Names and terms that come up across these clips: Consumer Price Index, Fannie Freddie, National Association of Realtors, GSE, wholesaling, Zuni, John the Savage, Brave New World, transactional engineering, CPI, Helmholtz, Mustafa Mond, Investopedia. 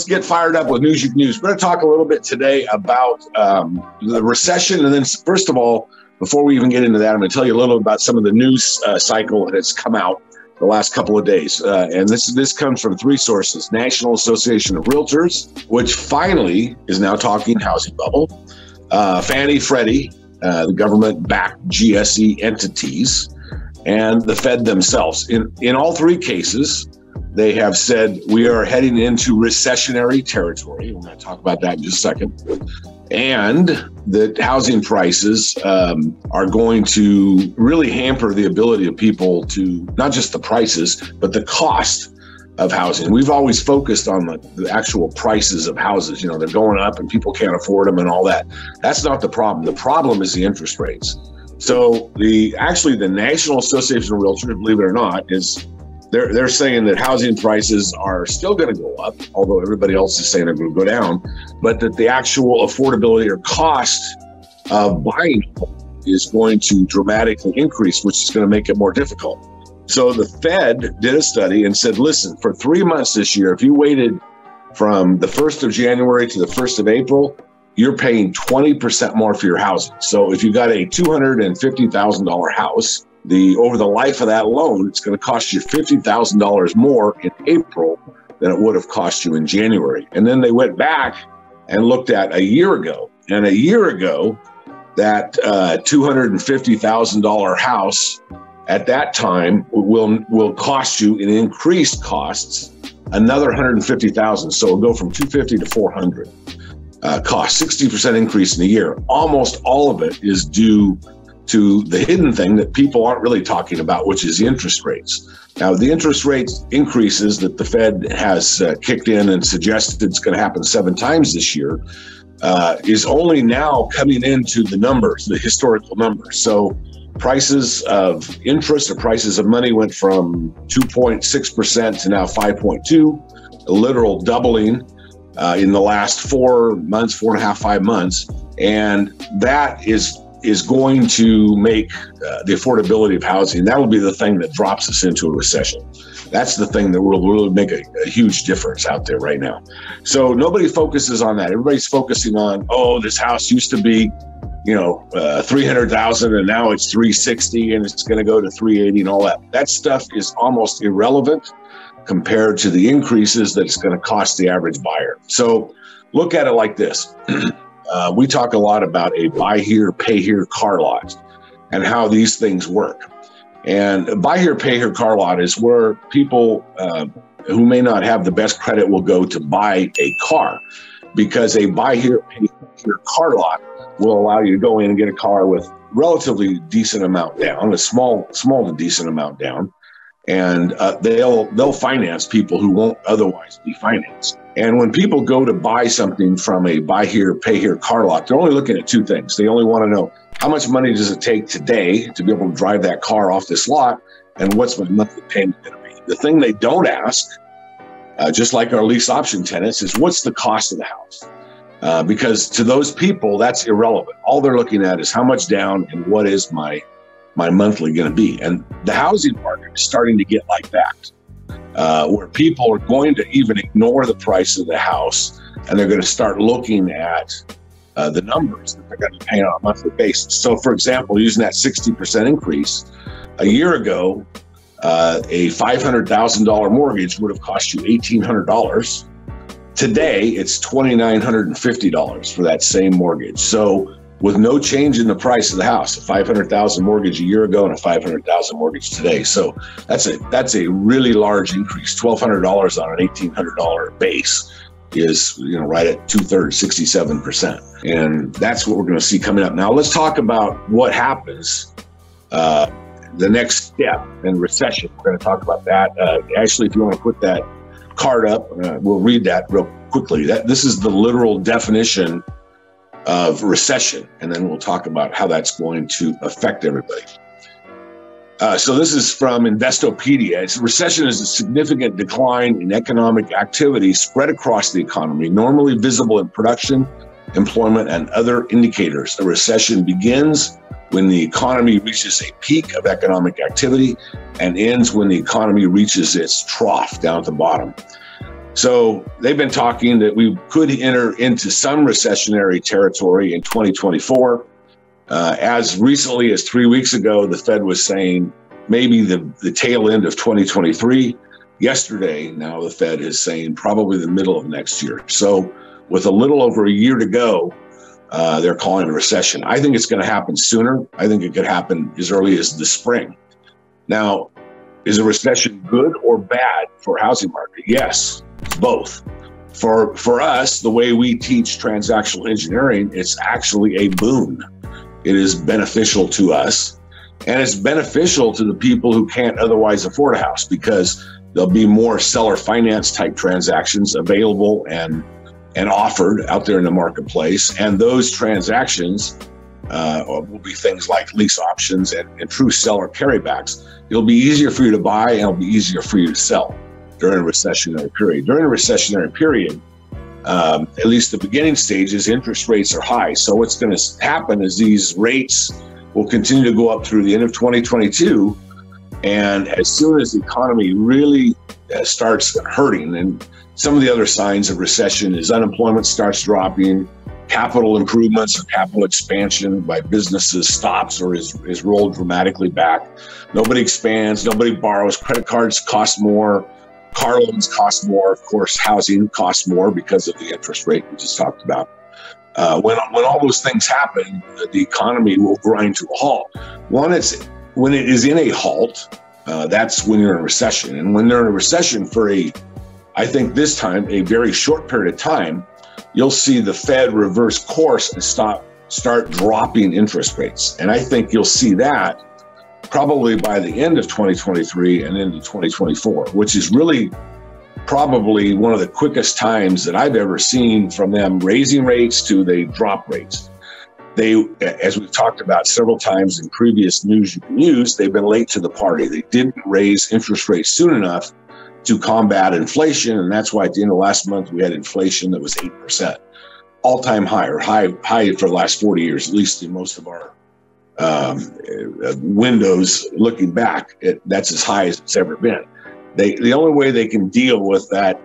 Let's get fired up with News You Can Use. We're going to talk a little bit today about the recession. And then, first of all, before we even get into that, I'm going to tell you a little about some of the news cycle that has come out the last couple of days. And this comes from three sources. National Association of Realtors, which finally is now talking housing bubble. Fannie Freddie, the government-backed GSE entities, and the Fed themselves. In all three cases, they have said we are heading into recessionary territory. We're going to talk about that in just a second. And that housing prices are going to really hamper the ability of people to, not just the prices, but the cost of housing. We've always focused on the actual prices of houses. You know, they're going up and people can't afford them and all that. That's not the problem. The problem is the interest rates. So actually the National Association of Realtors, believe it or not, is They're saying that housing prices are still going to go up, although everybody else is saying they're going to go down, but that the actual affordability or cost of buying is going to dramatically increase, which is going to make it more difficult. So the Fed did a study and said, listen, for 3 months this year, if you waited from the 1st of January to the 1st of April, you're paying 20% more for your housing. So if you got a $250,000 house, over the life of that loan, it's going to cost you $50,000 more in April than it would have cost you in January. And then they went back and looked at a year ago. And a year ago, that $250,000 house at that time will cost you, in increased costs, another $150,000. So it'll go from $250,000 to $400,000 cost, 60% increase in a year. Almost all of it is due to the hidden thing that people aren't really talking about, which is the interest rates. Now, the interest rates increases that the Fed has kicked in and suggested it's going to happen 7 times this year is only now coming into the numbers, the historical numbers. So prices of interest or prices of money went from 2.6% to now 5.2%, a literal doubling in the last 4 months, 4.5, 5 months. And that is going to make the affordability of housing, that will be the thing that drops us into a recession. That's the thing that will really make a huge difference out there right now. So nobody focuses on that. Everybody's focusing on, oh, this house used to be, you know, $300,000 and now it's $360,000 and it's going to go to $380,000 and all that. That stuff is almost irrelevant compared to the increases that it's going to cost the average buyer. So look at it like this. We talk a lot about a buy here, pay here car lot and how these things work. And buy here, pay here car lot is where people who may not have the best credit will go to buy a car, because a buy here, pay here car lot will allow you to go in and get a car with relatively decent amount down, a small to decent amount down. And they'll finance people who won't otherwise be financed. And when people go to buy something from a buy here, pay here car lot, they're only looking at 2 things. They only want to know how much money does it take today to be able to drive that car off this lot, and what's my monthly payment going to be. The thing they don't ask, just like our lease option tenants, is what's the cost of the house? Because to those people, that's irrelevant. All they're looking at is how much down and what is my monthly going to be. And the housing market is starting to get like that, where people are going to even ignore the price of the house, and they're going to start looking at the numbers that they're going to pay on a monthly basis. So for example, using that 60% increase, a year ago, a $500,000 mortgage would have cost you $1,800. Today, it's $2,950 for that same mortgage. So with no change in the price of the house, a $500,000 mortgage a year ago and a $500,000 mortgage today. So that's a really large increase. $1,200 on an $1,800 base is, you know, right at 2/3, 67%. And that's what we're going to see coming up. Now let's talk about what happens, the next step in recession. We're going to talk about that. Actually, if you want to put that card up, we'll read that real quickly. This is the literal definition of recession, and then we'll talk about how that's going to affect everybody. So this is from Investopedia. It's, recession is a significant decline in economic activity spread across the economy, normally visible in production, employment, and other indicators. A recession begins when the economy reaches a peak of economic activity and ends when the economy reaches its trough down at the bottom. So they've been talking that we could enter into some recessionary territory in 2024. As recently as 3 weeks ago, the Fed was saying maybe the tail end of 2023. Yesterday, now the Fed is saying probably the middle of next year. So with a little over a year to go, they're calling a recession. I think it's going to happen sooner. I think it could happen as early as the spring. Now, is a recession good or bad for housing market? Yes, both. For us, the way we teach transactional engineering, it's actually a boon. It is beneficial to us, and it's beneficial to the people who can't otherwise afford a house, because there'll be more seller finance type transactions available and offered out there in the marketplace. And those transactions will be things like lease options and true seller carrybacks. It'll be easier for you to buy, and it'll be easier for you to sell during a recessionary period. During a recessionary period, at least the beginning stages, interest rates are high. So what's going to happen is these rates will continue to go up through the end of 2022. And as soon as the economy really starts hurting, and some of the other signs of recession is unemployment starts dropping, capital improvements or capital expansion by businesses stops or is rolled dramatically back. Nobody expands, nobody borrows, credit cards cost more, car loans cost more, of course, housing costs more because of the interest rate we just talked about. When all those things happen, the economy will grind to a halt. When it is in a halt, that's when you're in a recession. And when they're in a recession for I think this time, a very short period of time, you'll see the Fed reverse course and start dropping interest rates. And I think you'll see that probably by the end of 2023 and into 2024, which is really probably one of the quickest times that I've ever seen from them raising rates to they drop rates. They, as we've talked about several times in previous news you can use, they've been late to the party. They didn't raise interest rates soon enough to combat inflation, and that's why at the end of last month we had inflation that was 8%, all-time high, or high for the last 40 years, at least in most of our windows looking back. That's as high as it's ever been. The only way they can deal with that,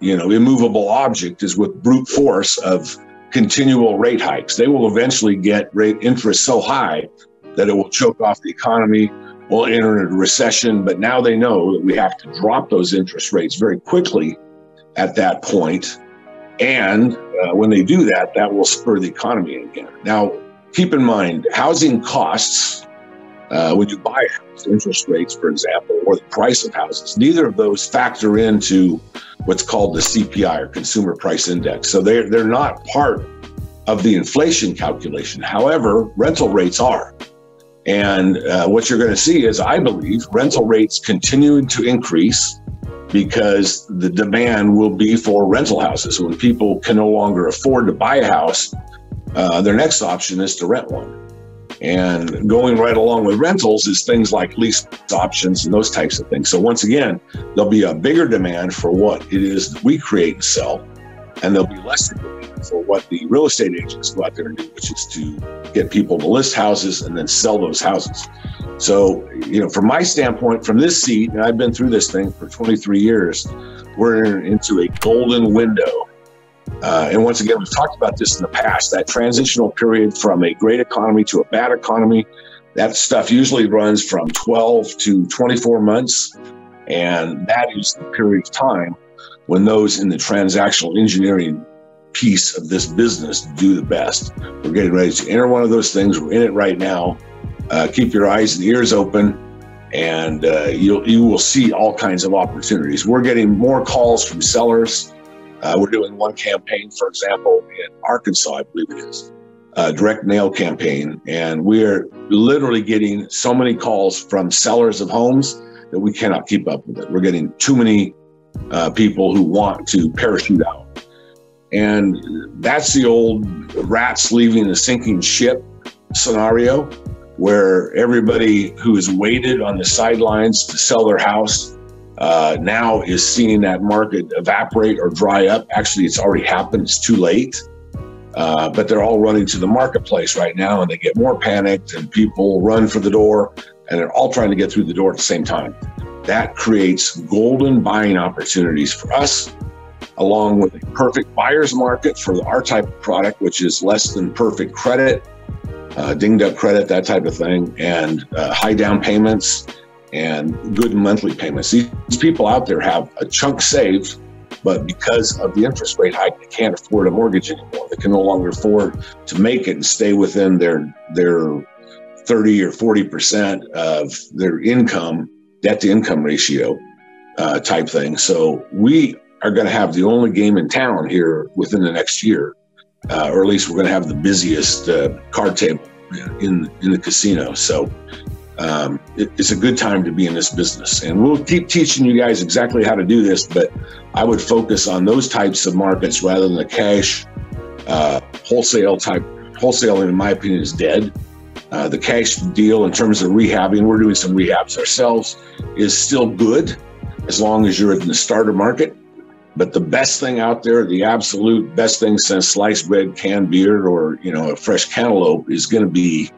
immovable object is with brute force of continual rate hikes. They will eventually get rate interest so high that it will choke off the economy. We'll enter into a recession, but now they know that we have to drop those interest rates very quickly at that point. And when they do that, that will spur the economy again. Now, keep in mind, housing costs, when you buy a house, interest rates, for example, or the price of houses, neither of those factor into what's called the CPI, or Consumer Price Index. So they're not part of the inflation calculation. However, rental rates are. And what you're going to see is, I believe, rental rates continuing to increase because the demand will be for rental houses. When people can no longer afford to buy a house, their next option is to rent one. And going right along with rentals is things like lease options and those types of things. So once again, there'll be a bigger demand for what it is that we create and sell, and there'll be less demand for what the real estate agents go out there and do, which is to get people to list houses and then sell those houses. So, from my standpoint, from this seat, and I've been through this thing for 23 years, we're into a golden window. And once again, we've talked about this in the past, that transitional period from a great economy to a bad economy, that stuff usually runs from 12 to 24 months. And that is the period of time when those in the transactional engineering piece of this business do the best. We're getting ready to enter one of those things. We're in it right now. Keep your eyes and ears open, and you will see all kinds of opportunities. We're getting more calls from sellers. We're doing one campaign, for example, in Arkansas, I believe it is, a direct mail campaign. And we are literally getting so many calls from sellers of homes that we cannot keep up with it. We're getting too many people who want to parachute out. And that's the old rats leaving a sinking ship scenario, where everybody who has waited on the sidelines to sell their house now is seeing that market evaporate or dry up. Actually, it's already happened. It's too late. But they're all running to the marketplace right now, and they get more panicked, and people run for the door, and they're all trying to get through the door at the same time. That creates golden buying opportunities for us, along with a perfect buyer's market for our type of product, which is less than perfect credit, dinged up credit, that type of thing, and high down payments and good monthly payments. These people out there have a chunk saved, but because of the interest rate hike, they can't afford a mortgage anymore. They can no longer afford to make it and stay within their 30 or 40% of their income, debt to income ratio type thing. So we are going to have the only game in town here within the next year, or at least we're going to have the busiest card table in the casino. So it's a good time to be in this business, and we'll keep teaching you guys exactly how to do this, but I would focus on those types of markets rather than the cash wholesale type. Wholesale, in my opinion, is dead. The cash deal in terms of rehabbing, we're doing some rehabs ourselves, is still good as long as you're in the starter market. But the best thing out there, the absolute best thing since sliced bread, canned beer, or a fresh cantaloupe is going to be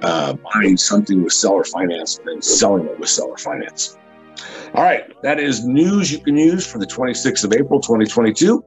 buying something with seller finance and then selling it with seller finance. All right, that is news you can use for the 26th of April, 2022.